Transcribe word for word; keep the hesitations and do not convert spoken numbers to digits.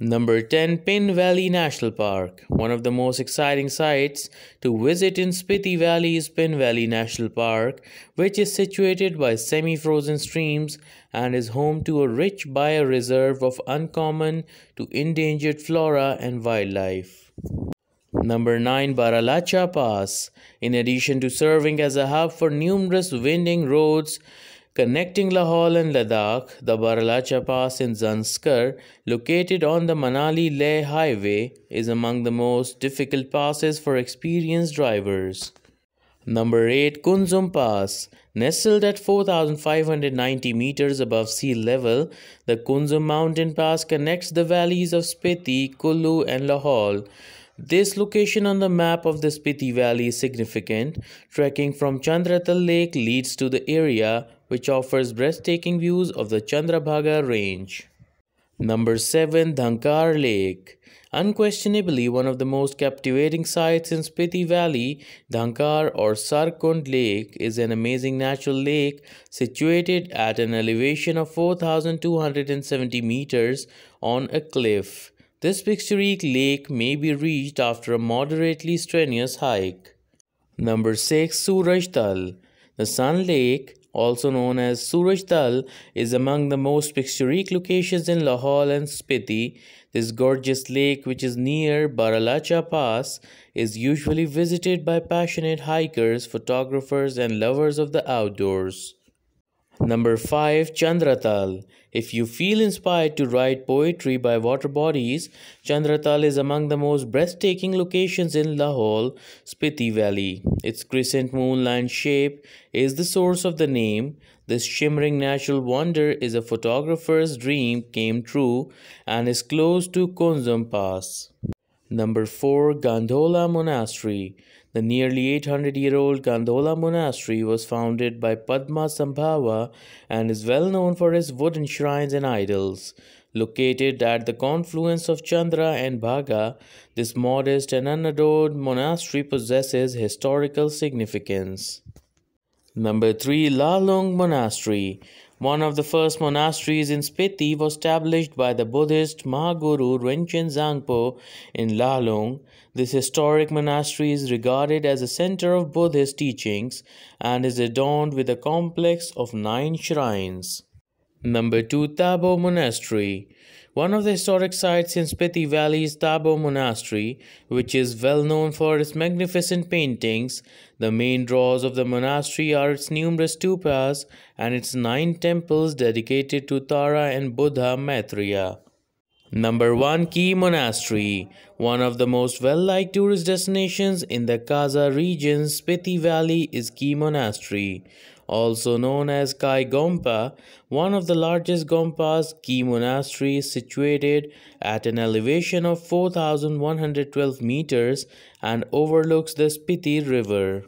Number ten. Pin Valley National Park. One of the most exciting sites to visit in Spiti Valley is Pin Valley National Park, which is situated by semi-frozen streams and is home to a rich bioreserve of uncommon to endangered flora and wildlife. Number nine. Baralacha Pass. In addition to serving as a hub for numerous winding roads connecting Lahaul and Ladakh, the Baralacha Pass in Zanskar, located on the Manali Leh highway, is among the most difficult passes for experienced drivers. Number eight. Kunzum Pass. Nestled at four thousand five hundred ninety meters above sea level, the Kunzum Mountain Pass connects the valleys of Spiti, Kullu and Lahaul. This location on the map of the Spiti Valley is significant. Trekking from Chandratal Lake leads to the area, which offers breathtaking views of the Chandrabhaga Range. Number seven. Dhankar Lake. Unquestionably one of the most captivating sights in Spiti Valley, Dhankar or Sarkund Lake is an amazing natural lake situated at an elevation of four thousand two hundred seventy meters on a cliff. This picturesque lake may be reached after a moderately strenuous hike. Number six. Suraj Tal. The Sun Lake, also known as Suraj Tal, is among the most picturesque locations in Lahaul and Spiti. This gorgeous lake, which is near Baralacha Pass, is usually visited by passionate hikers, photographers, and lovers of the outdoors. Number five. Chandratal. If you feel inspired to write poetry by water bodies, Chandratal is among the most breathtaking locations in Lahaul, Spiti Valley. Its crescent moonline shape is the source of the name. This shimmering natural wonder is a photographer's dream came true and is close to Kunzum Pass. Number four. Gandhola Monastery. The nearly eight hundred year old Gandhola Monastery was founded by Padma Sambhava and is well known for its wooden shrines and idols. Located at the confluence of Chandra and Bhaga, this modest and unadorned monastery possesses historical significance. Number three. Lalung Monastery. One of the first monasteries in Spiti was established by the Buddhist Mahaguru Renchen Zangpo in Lalung. This historic monastery is regarded as a center of Buddhist teachings and is adorned with a complex of nine shrines. Number two. Tabo Monastery. One of the historic sites in Spiti Valley is Tabo Monastery, which is well known for its magnificent paintings. The main draws of the monastery are its numerous stupas and its nine temples dedicated to Tara and Buddha Maitreya. Number one. Key Monastery. One of the most well-liked tourist destinations in the Kaza region, Spiti Valley, is Key Monastery, also known as Kai Gompa. One of the largest Gompas, Key Monastery is situated at an elevation of four thousand one hundred twelve meters and overlooks the Spiti River.